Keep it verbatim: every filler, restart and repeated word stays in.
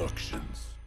Productions.